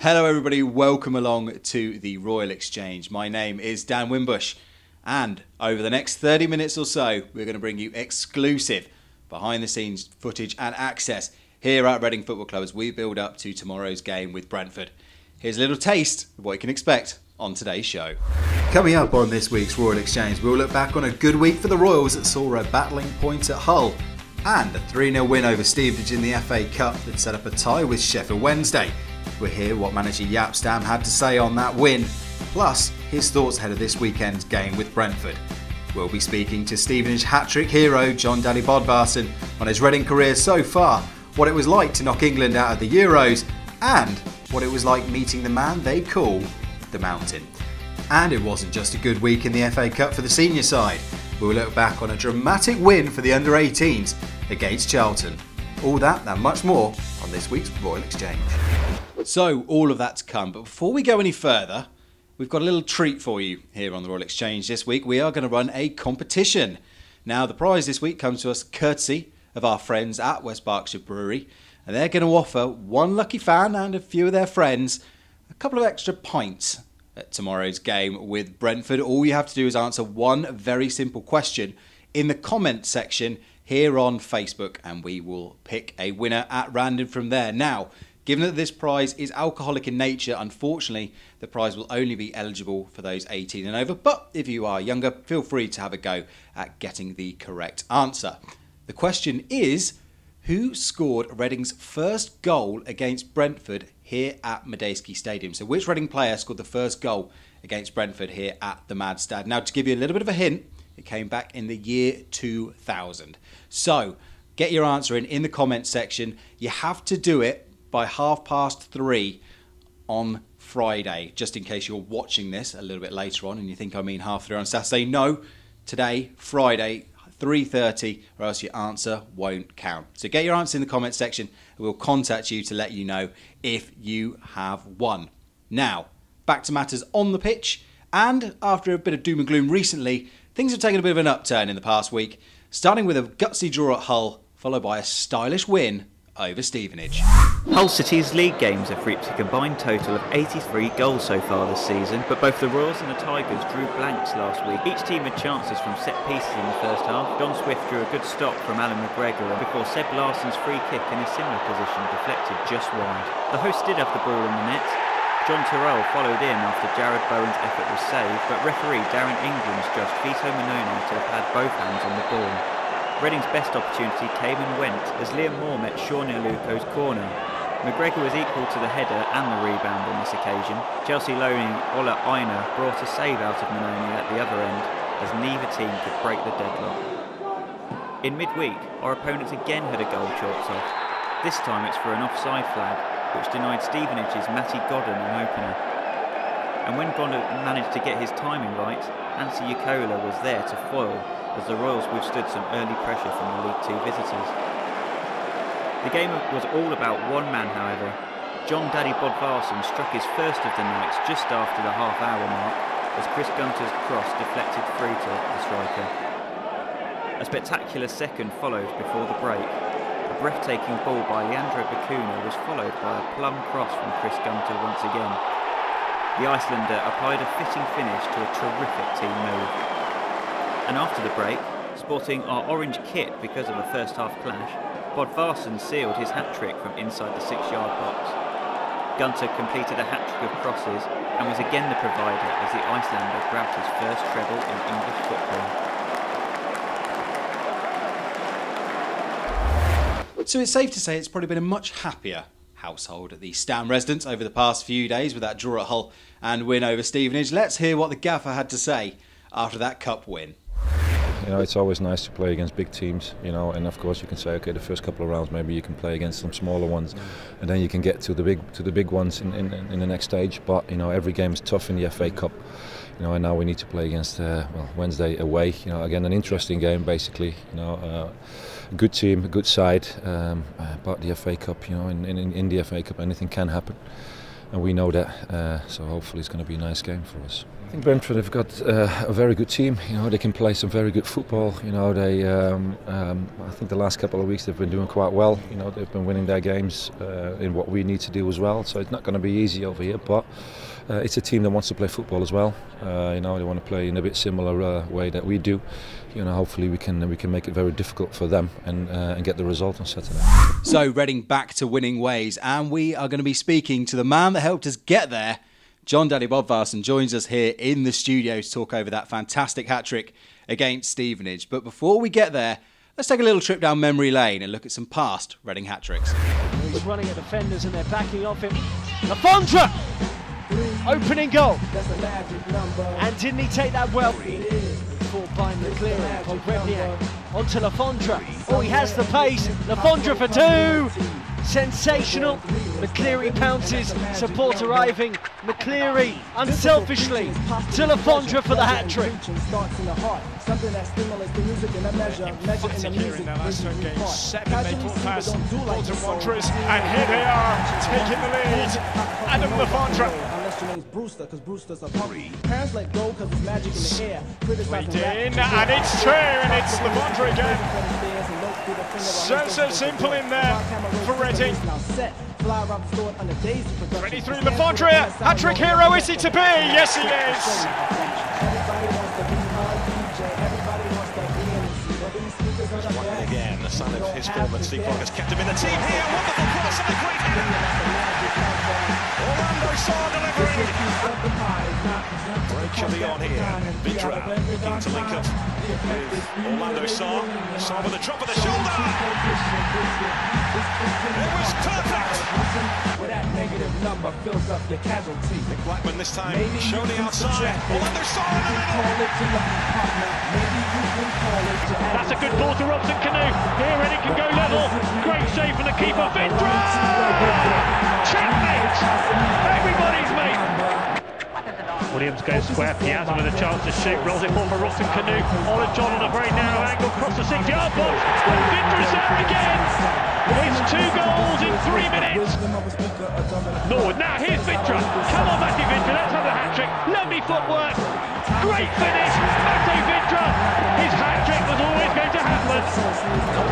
Hello everybody, welcome along to the Royal Exchange. My name is Dan Wimbush, and over the next 30 minutes or so, we're going to bring you exclusive behind-the-scenes footage and access here at Reading Football Club as we build up to tomorrow's game with Brentford. Here's a little taste of what you can expect on today's show. Coming up on this week's Royal Exchange, we'll look back on a good week for the Royals that saw a battling point at Hull, and a 3-0 win over Stevenage in the FA Cup that set up a tie with Sheffield Wednesday. We'll hear what manager Yapstam had to say on that win, plus his thoughts ahead of this weekend's game with Brentford. We'll be speaking to Stevenage hat-trick hero Jón Daði Böðvarsson on his Reading career so far, what it was like to knock England out of the Euros, and what it was like meeting the man they call The Mountain. And it wasn't just a good week in the FA Cup for the senior side. We'll look back on a dramatic win for the under-18s against Charlton. All that and much more on this week's Royal Exchange. So, all of that to come, but before we go any further, we've got a little treat for you here on the Royal Exchange this week. We are going to run a competition. Now, the prize this week comes to us courtesy of our friends at West Berkshire Brewery, and they're going to offer one lucky fan and a few of their friends a couple of extra pints at tomorrow's game with Brentford. All you have to do is answer one very simple question in the comment section here on Facebook, and we will pick a winner at random from there. Now, given that this prize is alcoholic in nature, unfortunately, the prize will only be eligible for those 18 and over. But if you are younger, feel free to have a go at getting the correct answer. The question is, who scored Reading's first goal against Brentford here at Madejski Stadium? So which Reading player scored the first goal against Brentford here at the Mad Stad? Now, to give you a little bit of a hint, it came back in the year 2000. So get your answer in the comments section. You have to do it by 3:30 on Friday, just in case you're watching this a little bit later on and you think I mean 3:30 on Saturday. No, today, Friday, 3:30, or else your answer won't count. So get your answer in the comments section and we'll contact you to let you know if you have won. Now, back to matters on the pitch, and after a bit of doom and gloom recently, things have taken a bit of an upturn in the past week, starting with a gutsy draw at Hull, followed by a stylish win over Stevenage. Hull City's league games have reached a combined total of 83 goals so far this season, but both the Royals and the Tigers drew blanks last week. Each team had chances from set pieces in the first half. John Swift drew a good stop from Alan McGregor before Seb Larsson's free kick in a similar position deflected just wide. The hosts did have the ball in the net. John Tyrrell followed in after Jared Bowen's effort was saved, but referee Darren Ingrams judged Fito Minona to have had both hands on the ball. Reading's best opportunity came and went as Liam Moore met Sean Iluko's corner. McGregor was equal to the header and the rebound on this occasion. Chelsea loaning Ola Aina brought a save out of Minoni at the other end as neither team could break the deadlock. In midweek, our opponents again had a goal chalked off. This time it's for an offside flag, which denied Stevenage's Matty Godden an opener. And when Godden managed to get his timing right, Ansi Ukola was there to foil, as the Royals withstood some early pressure from the League Two visitors. The game was all about one man, however. Jón Daði Böðvarsson struck his first of the night just after the half-hour mark, as Chris Gunter's cross deflected through to the striker. A spectacular second followed before the break. A breathtaking ball by Leandro Bacuna was followed by a plum cross from Chris Gunter once again. The Icelander applied a fitting finish to a terrific team move. And after the break, sporting our orange kit because of a first-half clash, Böðvarsson sealed his hat-trick from inside the six-yard box. Gunter completed a hat-trick of crosses and was again the provider as the Icelander grabbed his first treble in English football. So it's safe to say it's probably been a much happier household at the Stam residence over the past few days with that draw at Hull and win over Stevenage. Let's hear what the gaffer had to say after that cup win. You know, it's always nice to play against big teams, you know, and of course you can say, okay, the first couple of rounds maybe you can play against some smaller ones, and then you can get to the big ones in the next stage. But you know, every game is tough in the FA Cup, you know, and now we need to play against Wednesday away. You know, again an interesting game basically. You know, good team, a good side, but the FA Cup, you know, in the FA Cup anything can happen, and we know that. So hopefully it's going to be a nice game for us. I think Brentford have got a very good team. You know, they can play some very good football. You know, they. I think the last couple of weeks they've been doing quite well. You know, they've been winning their games in what we need to do as well. So it's not going to be easy over here, but it's a team that wants to play football as well. You know, they want to play in a bit similar way that we do. You know, hopefully we can make it very difficult for them and get the result on Saturday. So Reading back to winning ways, and we are going to be speaking to the man that helped us get there. Jón Daði Böðvarsson joins us here in the studio to talk over that fantastic hat-trick against Stevenage. But before we get there, let's take a little trip down memory lane and look at some past Reading hat-tricks. He's running at defenders and they're backing off him. Lafondra! Opening goal. That's the magic number. And didn't he take that well? Caught by McCleary on Webniak. Onto Lafondra. Oh, he has the pace. Lafondra for two! Sensational. McCleary pounces, support arriving. McCleary unselfishly to Lafondra for the hat-trick. Fighting here in their last home game. Seven, they put past Bolton Wanderers, and here they are, taking the lead. Adam Lafondra. Played in, and it's true, and it's Lafondra again. So simple in there for Reading. 23, Lafondra, hat-trick hero, is he to be? Yes, he is. One again, the son of his former Steve Fog has kept him in the team here. Wonderful cross and a great header. Orlando Saw delivering. Break on here. Vidra looking to link up. Orlando Saw with a drop of the shoulder. It was perfect. Well, that negative number fills up your casualty. Nick Blackman this time showing outside. Orlando Saw in the middle. That's a good ball to Robson Canoe. Here Reading can go level. Great save from the keeper. Vidra! Checkmate! Everybody's mate. Williams goes square, Piazza with a chance to shoot, rolls it forward for Robson Canoe. Ola John on a very narrow angle, across the 6-yard box, and Vidra's there again! It's 2 goals in 3 minutes! Norwood, now here's Vidra! Come on, Matty Vidra, let's have a hat-trick! Lovely footwork! Great finish! Matty Vidra! His hat-trick was always going to happen!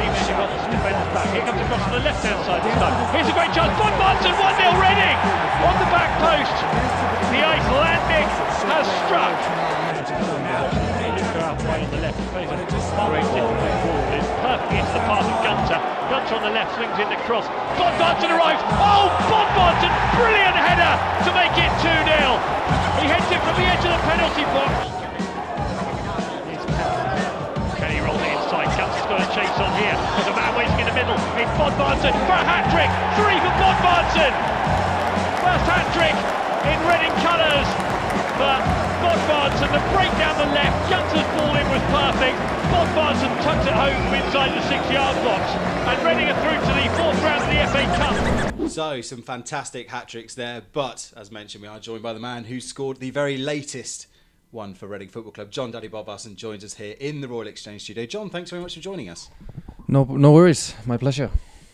He got the defenders back, here comes across on the left-hand side this time. Here's a great chance, Bob Barton, 1-0 Reading! On the back post! The Icelandic has struck! On the left, plays a great difficult ball. It's perfectly into the path of Gunter. Gunter on the left, swings in the cross. Bob Barton arrives! Oh, Bob Barton! Brilliant header to make it 2-0! He heads it from the edge of the penalty box. Kenny rolls it inside. Gunter's got a chase on here. There's a man waiting in the middle. It's Bob Barton for a hat-trick! 3 for Bob Barton! First hat-trick! In Reading colours, but Bob Barton, the break down the left, Gunter's ball in was perfect. Bob Barton tucks it home from inside the 6-yard box, and Reading are through to the 4th round of the FA Cup. So, some fantastic hat-tricks there, but, as mentioned, we are joined by the man who scored the very latest one for Reading Football Club. Jón Daði Böðvarsson joins us here in the Royal Exchange studio. John, thanks very much for joining us. No worries, my pleasure.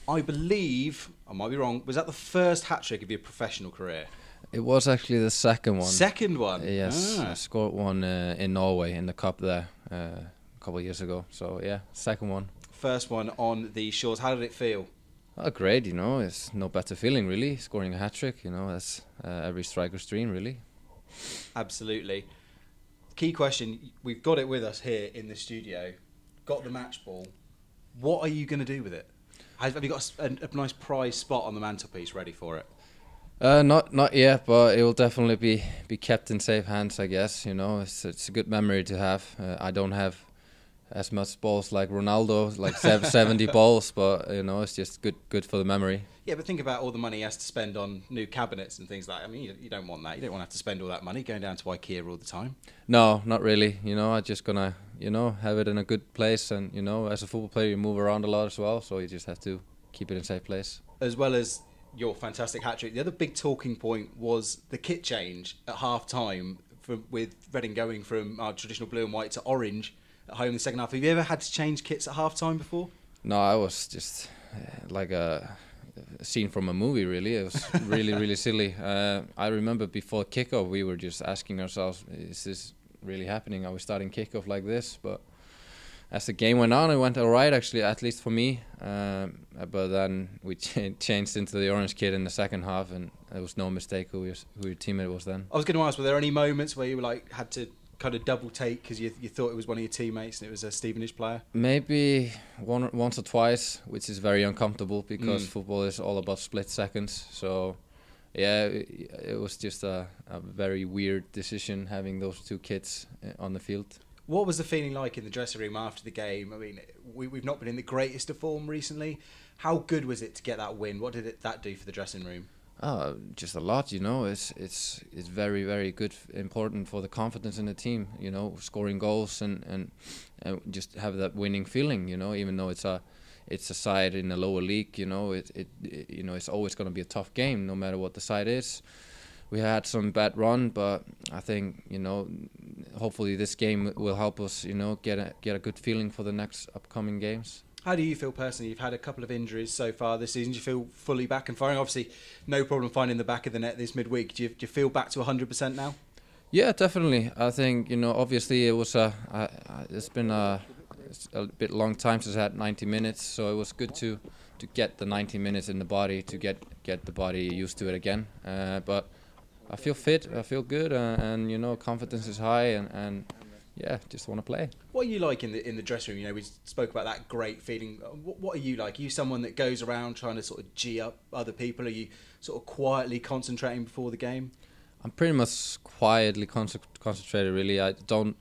I believe, I might be wrong, was that the first hat-trick of your professional career? It was actually the second one. Second one? Yes, I scored one in Norway in the cup there a couple of years ago. So yeah, second one. First one on the shores. How did it feel? Oh, great, you know, it's no better feeling really. Scoring a hat-trick, you know, that's every striker's dream really. Absolutely. Key question, we've got it with us here in the studio. Got the match ball. What are you going to do with it? Have you got a nice prize spot on the mantelpiece ready for it? Not yet, but it will definitely be kept in safe hands, I guess. You know, it's a good memory to have. I don't have as much balls like Ronaldo, like 70 balls, but you know, it's just good for the memory. Yeah, but think about all the money he has to spend on new cabinets and things like that. I mean, you don't want that. You don't want to have to spend all that money going down to IKEA all the time. No, not really. You know, I'm just gonna, you know, have it in a good place, and you know, as a football player, you move around a lot as well, so you just have to keep it in a safe place. As well as your fantastic hat-trick, the other big talking point was the kit change at half-time with Reading going from our traditional blue and white to orange at home in the second half. Have you ever had to change kits at half-time before? No, I was just like a a scene from a movie, really. It was really, really silly. I remember before kickoff, we were just asking ourselves, is this really happening? Are we starting kickoff like this? But as the game went on, it went all right, actually, at least for me. But then we changed into the orange kid in the second half, and it was no mistake who your teammate was then. I was going to ask, were there any moments where you were like had to kind of double take because you thought it was one of your teammates and it was a Stevenage player? Maybe once or twice, which is very uncomfortable because football is all about split seconds. So yeah, it was just a very weird decision having those two kids on the field. What was the feeling like in the dressing room after the game? I mean, we've not been in the greatest of form recently. How good was it to get that win? What did that do for the dressing room? Just a lot, you know. It's very, very good, important for the confidence in the team, you know, scoring goals and just have that winning feeling, you know, even though it's a side in the lower league, you know, it you know, it's always going to be a tough game no matter what the side is. We had some bad run, but I think, you know, hopefully this game will help us, you know, get a good feeling for the next upcoming games. How do you feel personally? You've had a couple of injuries so far this season. Do you feel fully back and firing? Obviously, no problem finding the back of the net this midweek. Do you feel back to 100% now? Yeah, definitely. I think, you know, obviously it was it's been a bit long time since I had 90 minutes, so it was good to get the 90 minutes in the body, to get the body used to it again. But I feel fit, I feel good, and you know, confidence is high, and yeah, just want to play. What are you like in the dressing room? You know, we spoke about that great feeling. What are you like? Are you someone that goes around trying to sort of G up other people? Are you sort of quietly concentrating before the game? I'm pretty much quietly concentrated, really. I'm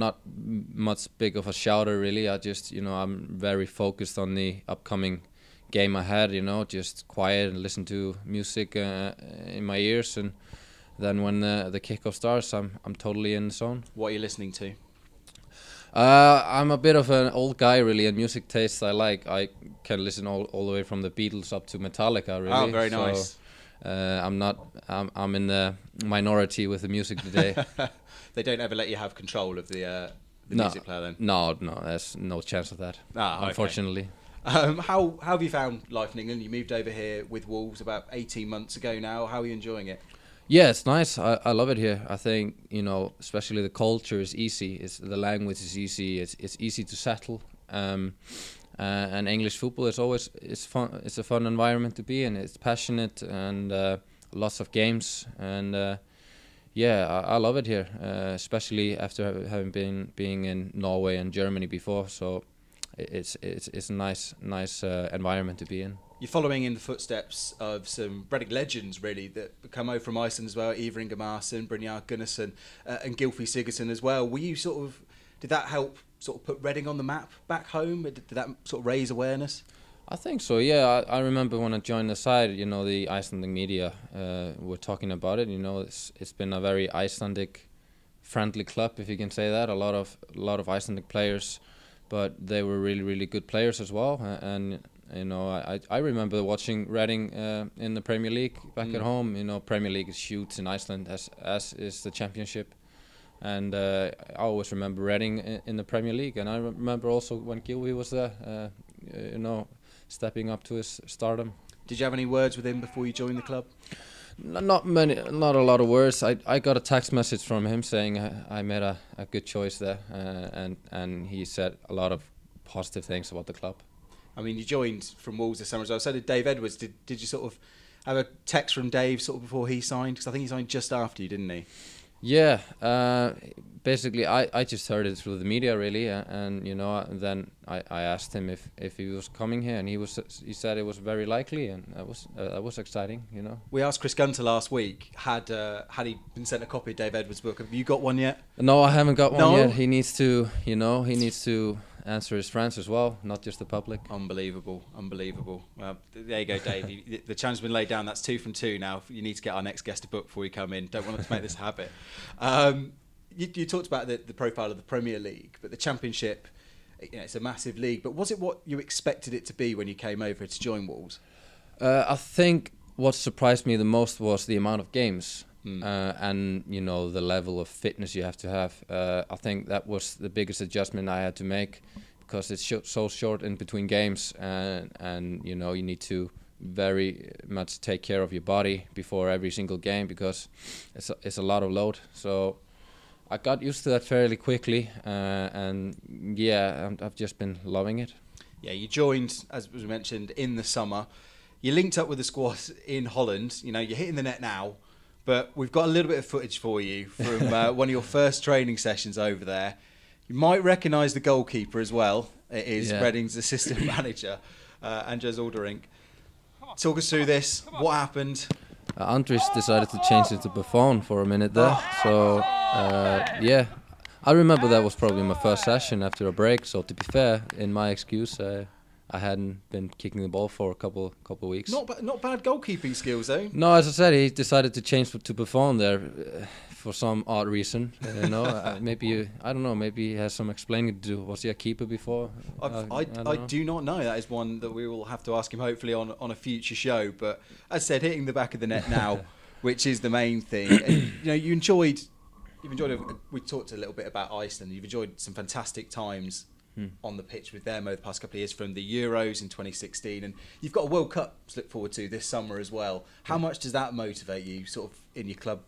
not much big of a shouter, really. I just, you know, I'm very focused on the upcoming game ahead, you know, just quiet and listen to music in my ears, and then when the kickoff starts, I'm totally in the zone. What are you listening to? I'm a bit of an old guy, really, and music tastes I like. I can listen all the way from the Beatles up to Metallica, really. Oh, very nice. So, I'm in the minority with the music today. They don't ever let you have control of the music player then? No, there's no chance of that, unfortunately. Okay. How have you found life in England? You moved over here with Wolves about 18 months ago now. How are you enjoying it? Yeah, it's nice. I love it here. I think, you know, especially the culture is easy. The language is easy. It's easy to settle. And English football is always fun. It's a fun environment to be in. It's passionate and lots of games. And I love it here, especially after having being in Norway and Germany before. So it's a nice environment to be in. You're following in the footsteps of some Reading legends, really, that come over from Iceland as well, Ívar Ingimarsson, Brynjar Gunnarsson, and Gylfi Sigurðsson as well. Were you did that help sort of put Reading on the map back home? Did that sort of raise awareness? I think so, yeah. I remember when I joined the side, you know, the Icelandic media were talking about it. You know, it's been a very Icelandic friendly club, if you can say that. A lot of Icelandic players, but they were really, really good players as well, and you know, I remember watching Reading in the Premier League back at home. You know, Premier League is huge in Iceland, as is the Championship. And I always remember Reading in the Premier League. And I remember also when Gylfi was there, you know, stepping up to his stardom. Did you have any words with him before you joined the club? Not a lot of words. I got a text message from him saying I made a good choice there. And he said a lot of positive things about the club. I mean, you joined from Wolves this summer as well. So did Dave Edwards. Did you sort of have a text from Dave sort of before he signed? Because I think he signed just after you, didn't he? Yeah. Basically, I just heard it through the media, really. And you know, then I asked him if he was coming here. And he said it was very likely. And that was exciting, you know. We asked Chris Gunter last week, had he been sent a copy of Dave Edwards' book. Have you got one yet? No, I haven't got one yet. He needs to, you know, answer his friends as well, not just the public. Unbelievable. Well, there you go, Dave. The challenge has been laid down. That's 2 from 2 now. You need to get our next guest a book before you come in. Don't want to make this habit. You talked about the profile of the Premier League, but the Championship, you know, it's a massive league. But was it what you expected it to be when you came over to join Wolves? I think what surprised me the most was the amount of games. And you know, the level of fitness you have to have. I think that was the biggest adjustment I had to make, because it's so short in between games, and you know, you need to very much take care of your body before every single game, because it's a lot of load. So I got used to that fairly quickly, and yeah, I've just been loving it. Yeah, you joined, as was mentioned, in the summer. You linked up with the squad in Holland. You know, you're hitting the net now, but we've got a little bit of footage for you from one of your first training sessions over there. You might recognise the goalkeeper as well. It is Reading's assistant manager, Andreas Aldering. Talk us through this. What happened? Andres decided to change it to Buffon for a minute there. So, yeah, I remember that was probably my first session after a break. So, to be fair, in my excuse, I hadn't been kicking the ball for a couple of weeks. Not bad goalkeeping skills, though. No, as I said, he decided to change to Buffon there for some odd reason. You know, maybe, I don't know, maybe he has some explaining to do. Was he a keeper before? I do not know. That is one that we will have to ask him, hopefully, on a future show. But as I said, hitting the back of the net now, which is the main thing. And, you know, you've enjoyed, we talked a little bit about Iceland. You've enjoyed some fantastic times on the pitch with them over the past couple of years, from the Euros in 2016, and you've got a World Cup to look forward to this summer as well. How much does that motivate you, sort of, in your club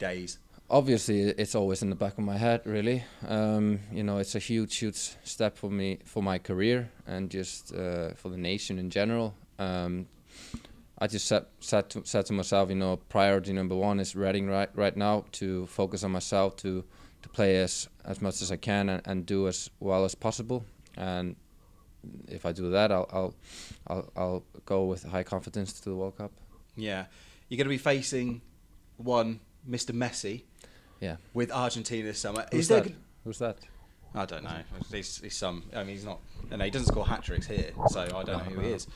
days? Obviously, it's always in the back of my head, really. You know, it's a huge step for me, for my career, and just for the nation in general. I just said to myself, you know, priority number one is Reading right now, to focus on myself, to play as much as I can and do as well as possible. And if I do that, I'll go with high confidence to the World Cup. Yeah, you're going to be facing one Mr. Messi. Yeah. With Argentina this summer. Who's that? I don't know. He's some. I mean, he's not. No, he doesn't score hat tricks here, so I don't know who he is.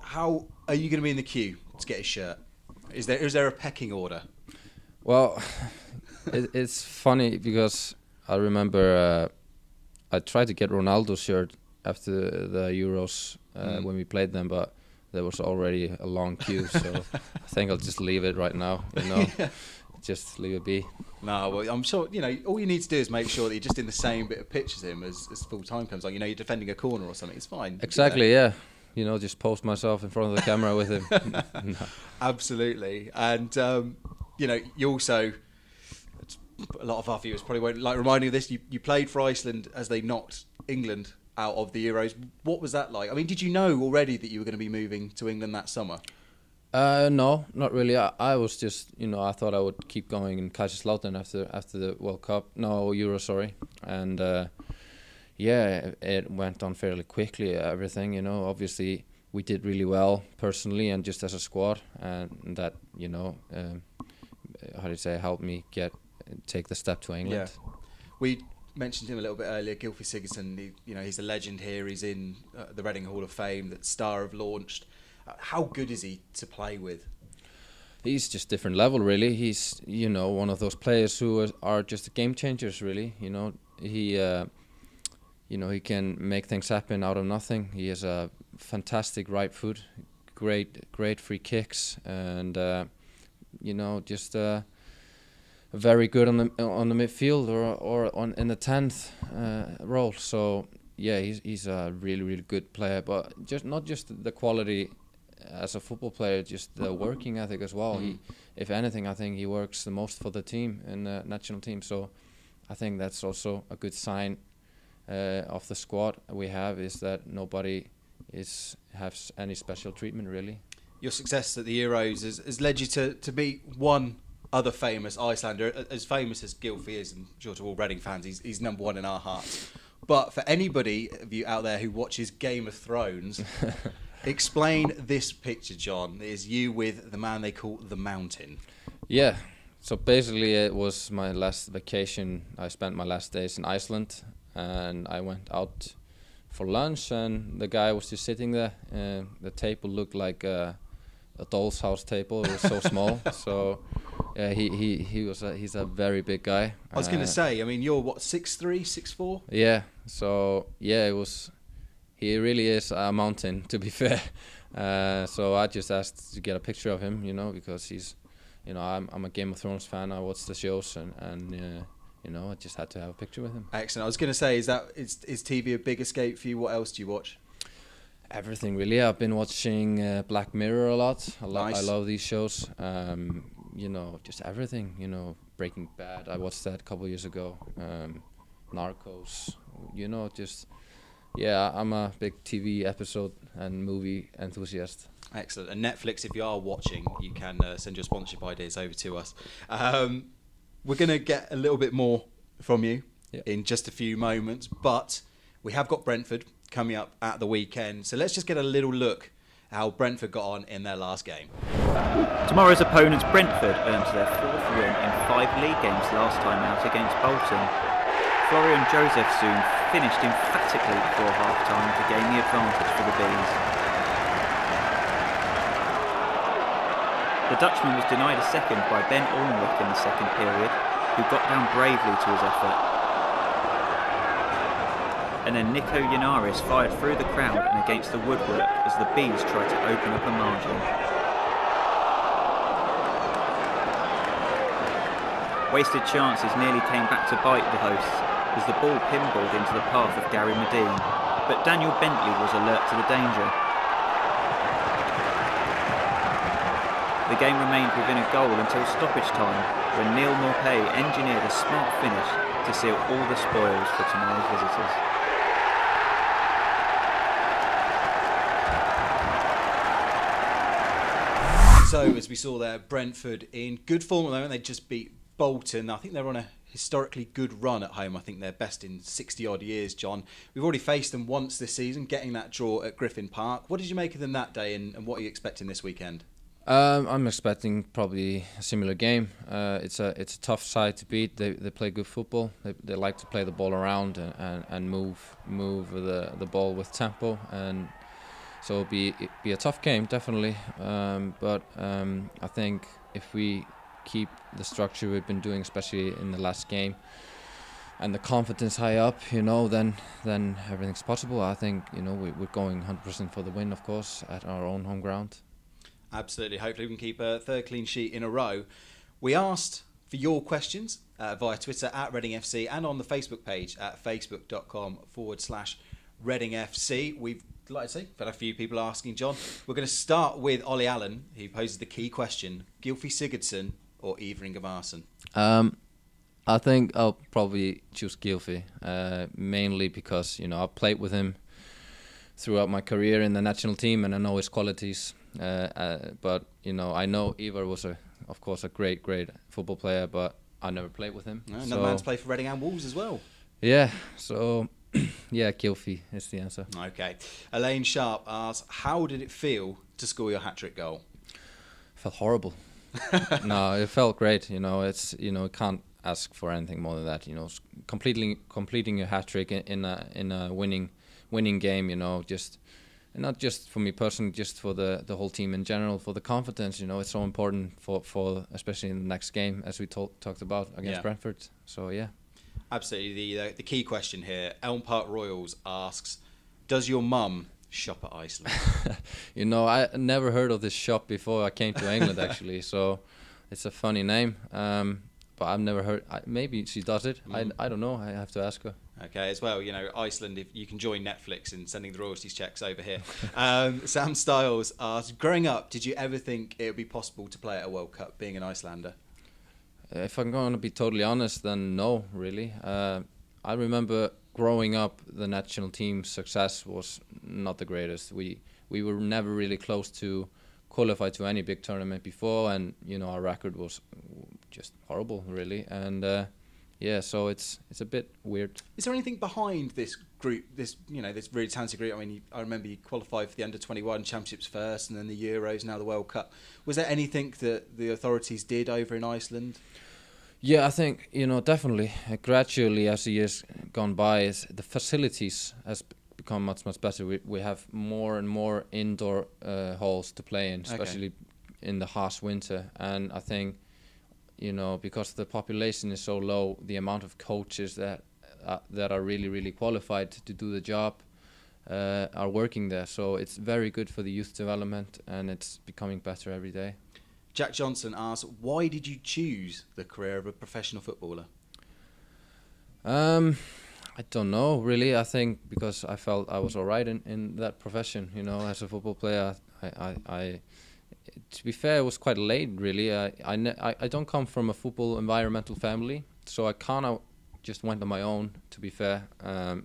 How are you going to be in the queue to get his shirt? Is there a pecking order? Well. It's funny because I remember I tried to get Ronaldo's shirt after the Euros when we played them, but there was already a long queue, so I think I'll just leave it right now, you know. Yeah. Just leave it be. No, well, I'm sure, you know, all you need to do is make sure that you're just in the same bit of pitch as him as full time comes on. You know, you're defending a corner or something, it's fine. Exactly, you know? Yeah. You know, just post myself in front of the camera with him. No. Absolutely. And, you know, you also... A lot of our viewers probably won't like reminding you of this. You played for Iceland as they knocked England out of the Euros. What was that like? I mean, did you know already that you were going to be moving to England that summer? No, not really. I was just, you know, I thought I would keep going in Kaiserslautern after the World Cup. No, Euro, sorry. And yeah, it went on fairly quickly, everything, you know. Obviously, we did really well personally and just as a squad. And that, you know, helped me take the step to England. Yeah. We mentioned him a little bit earlier, Gylfi Sigurðsson. He's a legend here. He's in the Reading Hall of Fame that Star have launched. How good is he to play with? He's just different level, really. He's, you know, one of those players who are just game changers, really. You know, he can make things happen out of nothing. He has a fantastic right foot, great free kicks, and very good on the midfield or in the 10th role. So yeah, he's a really good player. But not just the quality as a football player, just the working ethic as well. Mm-hmm. If anything, I think he works the most for the team and the national team. So I think that's also a good sign of the squad we have, is that nobody has any special treatment, really. Your success at the Euros has led you to meet one other famous Icelander, as famous as Gylfi is, I'm sure to all Reading fans, he's number one in our hearts. But for anybody of you out there who watches Game of Thrones, explain this picture, John. It is you with the man they call The Mountain. Yeah, so basically it was my last vacation. I spent my last days in Iceland, and I went out for lunch, and the guy was just sitting there. The table looked like a doll's house table. It was so small, so... Yeah, he's a very big guy. I was gonna say, I mean, you're what, 6'3", 6'4"? Yeah. So yeah, he really is a mountain, to be fair. So I just asked to get a picture of him, you know, because he's, you know, I'm a Game of Thrones fan. I watch the shows and you know, I just had to have a picture with him. Excellent. I was gonna say, is TV a big escape for you? What else do you watch? Everything, really. I've been watching Black Mirror a lot. Nice. I love these shows. You know, just everything. You know, Breaking Bad. I watched that a couple of years ago. Narcos. You know, just... Yeah, I'm a big TV episode and movie enthusiast. Excellent. And Netflix, if you are watching, you can send your sponsorship ideas over to us. We're going to get a little bit more from you in just a few moments, but we have got Brentford coming up at the weekend. So let's just get a little look at how Brentford got on in their last game. Tomorrow's opponents, Brentford, earned their fourth win in 5 league games last time out against Bolton. Florian Josefsson finished emphatically before half-time to gain the advantage for the Bees. The Dutchman was denied a second by Ben Alnwick in the second period, who got down bravely to his effort. And then Nico Janaris fired through the crowd and against the woodwork as the Bees tried to open up a margin. Wasted chances nearly came back to bite the hosts as the ball pinballed into the path of Gary Medine, but Daniel Bentley was alert to the danger. The game remained within a goal until stoppage time, when Neil Morpay engineered a smart finish to seal all the spoils for tomorrow's visitors. So, as we saw there, Brentford in good form, though, and they just beat Bolton. I think they're on a historically good run at home. I think they're best in 60-odd years, John. We've already faced them once this season, getting that draw at Griffin Park. What did you make of them that day, and what are you expecting this weekend? I'm expecting probably a similar game. It's a tough side to beat. They play good football. They like to play the ball around and move the ball with tempo, and so it'll be a tough game, definitely. But I think if we keep the structure we've been doing, especially in the last game, and the confidence high up, you know, then everything's possible. I think, you know, we're going 100% for the win, of course, at our own home ground. Absolutely. Hopefully we can keep a third clean sheet in a row. We asked for your questions via Twitter at Reading FC and on the Facebook page at facebook.com/Reading FC. We've, like I say, had a few people asking, John. We're going to start with Ollie Allen, who poses the key question: Gylfi Sigurðsson or Ívar Ingimarsson? I think I'll probably choose Gylfi, mainly because, you know, I've played with him throughout my career in the national team and I know his qualities. But, you know, I know Ívar was, of course, a great, great football player, but I never played with him. No, another man's played for Reading and Wolves as well. Yeah, so... Yeah, Gylfi is the answer. Okay. Elaine Sharp asks, how did it feel to score your hat-trick goal? It felt horrible. No, it felt great. You know, it's, you know, can't ask for anything more than that. You know, completing your hat-trick in a winning game, you know, just, and not just for me personally, just for the whole team in general, for the confidence, you know, it's so important for especially in the next game, as we talked about against Brentford. So, yeah. Absolutely. The key question here, Elm Park Royals asks, does your mum shop at Iceland? You know, I never heard of this shop before I came to England, actually. So it's a funny name, but I've never heard. Maybe she does it. I don't know. I have to ask her. Okay, as well, you know, Iceland, if you can join Netflix in sending the royalties checks over here. Sam Stiles asks, growing up, did you ever think it would be possible to play at a World Cup, being an Icelander? If I'm going to be totally honest, then no, really. I remember growing up, the national team's success was not the greatest. We were never really close to qualify to any big tournament before, and, you know, our record was just horrible, really. And so it's a bit weird. Is there anything behind this group, this, you know, this really talented group? I mean, I remember you qualified for the Under-21 Championships first, and then the Euros, now the World Cup. Was there anything that the authorities did over in Iceland? Yeah, I think, you know, definitely. Gradually, as the years gone by, the facilities has become much, much better. We have more and more indoor halls to play in, especially in the harsh winter. And I think, you know, because the population is so low, the amount of coaches that are really, really qualified to do the job are working there. So it's very good for the youth development, and it's becoming better every day. Jack Johnson asks, why did you choose the career of a professional footballer? I don't know, really. I think because I felt I was all right in that profession, you know, as a football player. I to be fair, it was quite late, really. I don't come from a football environmental family, so I kind of just went on my own, to be fair.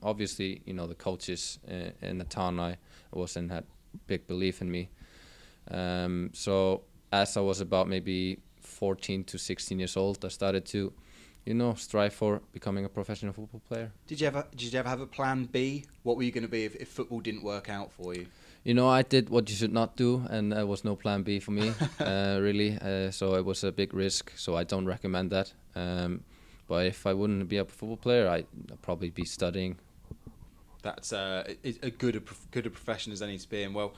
Obviously, you know, the coaches in the town I was in had big belief in me. So as I was about maybe 14 to 16 years old, I started to, you know, strive for becoming a professional football player. Did you ever have a plan B? What were you going to be if football didn't work out for you? You know, I did what you should not do, and there was no plan B for me, really. So it was a big risk, so I don't recommend that. But if I wouldn't be a football player, I'd probably be studying. That's a good a profession as any to be in. Well,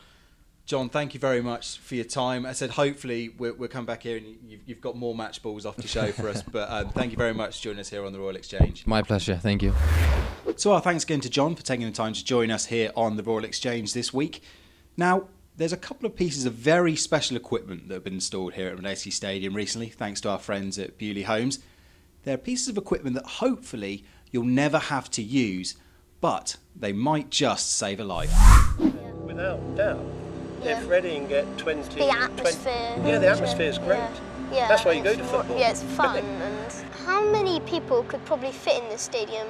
John, thank you very much for your time. I said hopefully we'll come back here and you've got more match balls off to show for us. But thank you very much for joining us here on the Royal Exchange. My pleasure. Thank you. So our thanks again to John for taking the time to join us here on the Royal Exchange this week. Now, there's a couple of pieces of very special equipment that have been installed here at Madejski Stadium recently, thanks to our friends at Bewley Homes. They're pieces of equipment that hopefully you'll never have to use, but they might just save a life. Without doubt. If Reading get 20... The atmosphere. Yeah, the atmosphere is great. Yeah. That's why you go to football. Yeah, it's fun. And how many people could probably fit in this stadium?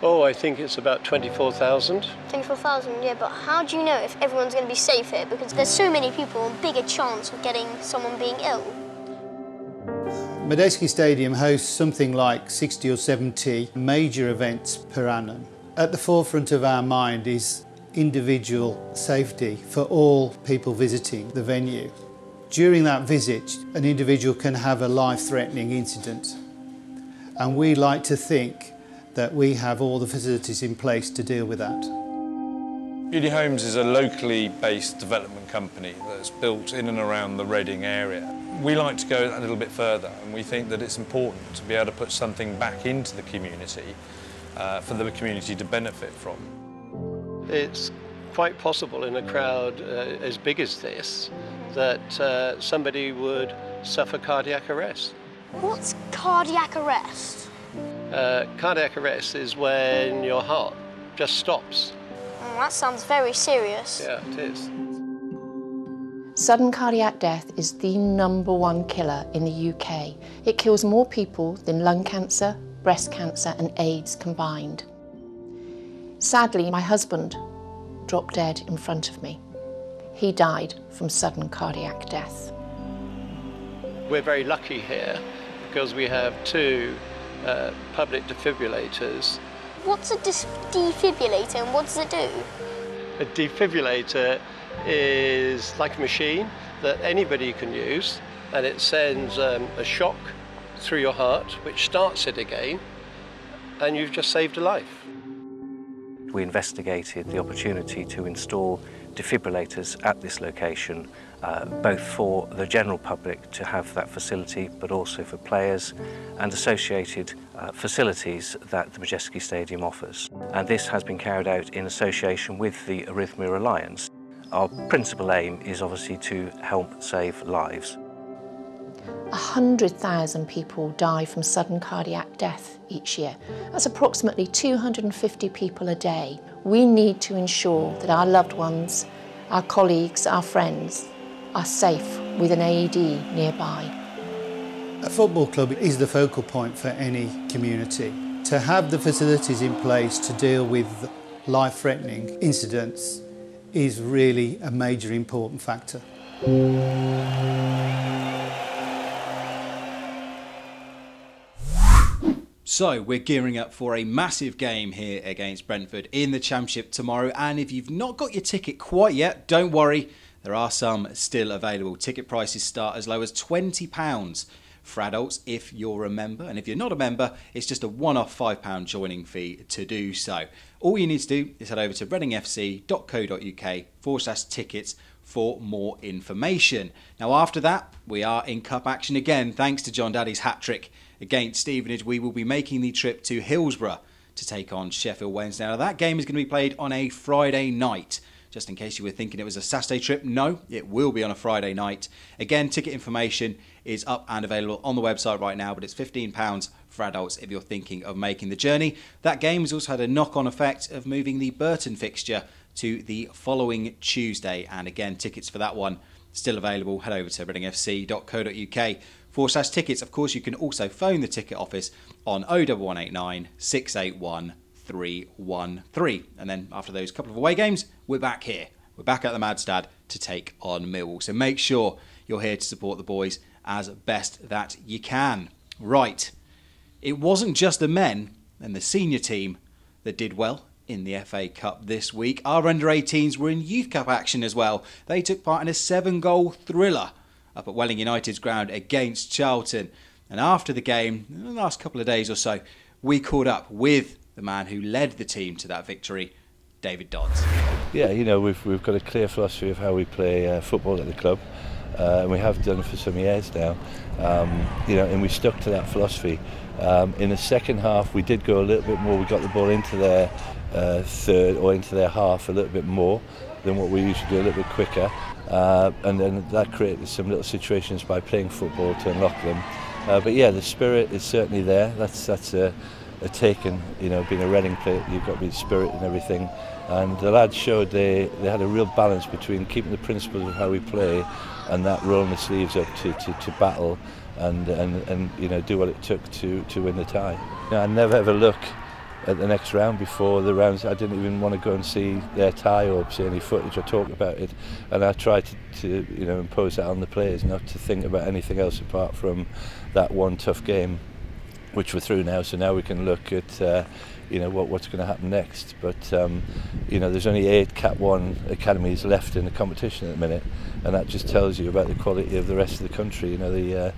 Oh, I think it's about 24,000. 24,000, yeah, but how do you know if everyone's going to be safe here? Because there's so many people and bigger chance of getting someone being ill. Madejski Stadium hosts something like 60 or 70 major events per annum. At the forefront of our mind is individual safety for all people visiting the venue. During that visit, an individual can have a life-threatening incident, and we like to think that we have all the facilities in place to deal with that. Bewley Homes is a locally based development company that's built in and around the Reading area. We like to go a little bit further, and we think that it's important to be able to put something back into the community for the community to benefit from. It's quite possible in a crowd as big as this that somebody would suffer cardiac arrest. What's cardiac arrest? Cardiac arrest is when your heart just stops. That sounds very serious. Yeah, it is. Sudden cardiac death is the #1 killer in the UK. It kills more people than lung cancer, breast cancer and AIDS combined. Sadly, my husband dropped dead in front of me. He died from sudden cardiac death. We're very lucky here because we have two public defibrillators. What's a defibrillator and what does it do? A defibrillator is like a machine that anybody can use, and it sends a shock through your heart which starts it again, and you've just saved a life. We investigated the opportunity to install defibrillators at this location, both for the general public to have that facility, but also for players and associated facilities that the Madejski Stadium offers. And this has been carried out in association with the Arrhythmia Alliance. Our principal aim is obviously to help save lives. 100,000 people die from sudden cardiac death each year. That's approximately 250 people a day. We need to ensure that our loved ones, our colleagues, our friends are safe with an AED nearby. A football club is the focal point for any community. To have the facilities in place to deal with life-threatening incidents is really a major important factor. So we're gearing up for a massive game here against Brentford in the Championship tomorrow, and if you've not got your ticket quite yet, don't worry, there are some still available. Ticket prices start as low as £20 for adults if you're a member, and if you're not a member, it's just a one-off £5 joining fee to do so. All you need to do is head over to readingfc.co.uk/tickets for more information. Now after that, we are in cup action again thanks to Jón Daði's hat-trick against Stevenage. We will be making the trip to Hillsborough to take on Sheffield Wednesday. Now that game is going to be played on a Friday night, Just in case you were thinking it was a Saturday trip, no, it will be on a Friday night. Again, ticket information is up and available on the website right now, but it's £15 for adults if you're thinking of making the journey. That game has also had a knock-on effect of moving the Burton fixture to the following Tuesday. And again, tickets for that one still available. Head over to readingfc.co.uk/tickets. Of course, you can also phone the ticket office on 01189 681 313. And then after those couple of away games, we're back here. We're back at the Madstad to take on Millwall. So make sure you're here to support the boys as best that you can. Right. It wasn't just the men and the senior team that did well in the FA Cup this week. Our under-18s were in Youth Cup action as well. They took part in a 7-goal thriller up at Welling United's ground against Charlton. And after the game, in the last couple of days or so, we caught up with the man who led the team to that victory, David Dodds. Yeah, you know, we've got a clear philosophy of how we play football at the club, and we have done for some years now. You know, and we stuck to that philosophy. In the second half, we did go a little bit more. We got the ball into their third or into their half a little bit more than what we usually do, a little bit quicker, and then that created some little situations by playing football to unlock them. But yeah, the spirit is certainly there. That's a taken, you know, being a Reading player, you've got to be spirit and everything. And the lads showed they had a real balance between keeping the principles of how we play and that rolling the sleeves up to battle and you know, do what it took to win the tie. You know, I never ever look at the next round before the rounds. I didn't even want to go and see their tie or see any footage or talk about it. And I tried to you know, impose that on the players, not to think about anything else apart from that one tough game, which we're through now, so now we can look at you know, what's going to happen next. But you know, there's only 8 Cat 1 academies left in the competition at the minute, and that just tells you about the quality of the rest of the country. You know, the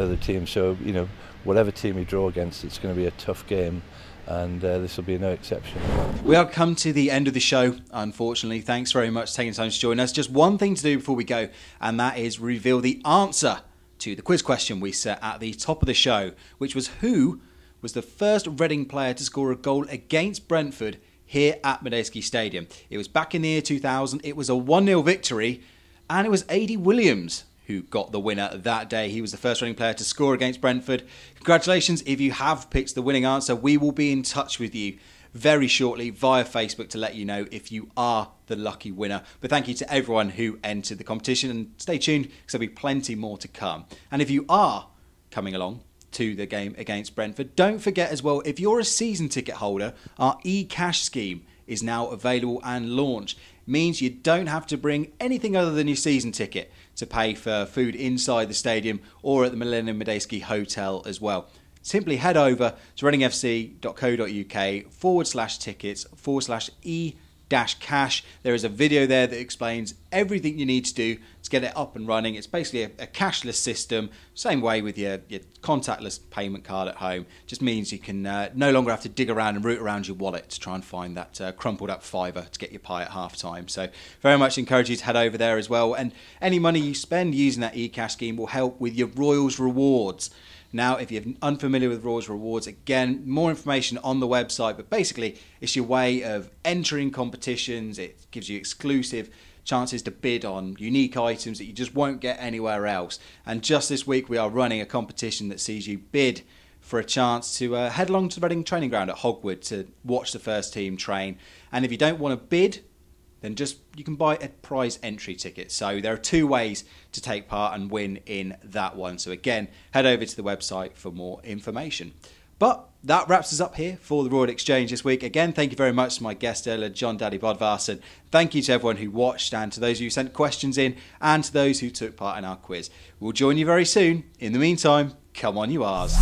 other team. So you know, whatever team we draw against, it's going to be a tough game, and this will be no exception. We have come to the end of the show, unfortunately. Thanks very much for taking time to join us. Just one thing to do before we go, and that is reveal the answer to the quiz question we set at the top of the show, which was who was the first Reading player to score a goal against Brentford here at Madejski Stadium. It was back in the year 2000, it was a 1-0 victory, and it was A.D. Williams who got the winner that day. He was the first Reading player to score against Brentford. Congratulations, if you have picked the winning answer, we will be in touch with you very shortly via Facebook to let you know if you are the lucky winner. But thank you to everyone who entered the competition, and stay tuned because there'll be plenty more to come. And if you are coming along to the game against Brentford, don't forget as well, if you're a season ticket holder, our e-cash scheme is now available and launched. It means you don't have to bring anything other than your season ticket to pay for food inside the stadium or at the Millennium Madejski Hotel as well. Simply head over to readingfc.co.uk/tickets/e-cash. There is a video there that explains everything you need to do to get it up and running. It's basically a cashless system, same way with your contactless payment card at home. Just means you can no longer have to dig around and root around your wallet to try and find that crumpled up fiver to get your pie at half time. So very much encourage you to head over there as well. And any money you spend using that e-cash scheme will help with your Royals rewards. Now, if you're unfamiliar with Royals Rewards, again, more information on the website, but basically it's your way of entering competitions. It gives you exclusive chances to bid on unique items that you just won't get anywhere else. And just this week, we are running a competition that sees you bid for a chance to head along to the Reading training ground at Hogwood to watch the first team train. And if you don't want to bid, then just you can buy a prize entry ticket. So there are 2 ways to take part and win in that one. So again, head over to the website for more information. But that wraps us up here for the Royal Exchange this week. Again, thank you very much to my guest earlier, Jón Daði Böðvarsson. Thank you to everyone who watched and to those who sent questions in and to those who took part in our quiz. We'll join you very soon. In the meantime, come on you R's.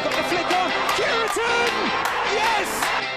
Got the flick on, Curtin! Yes!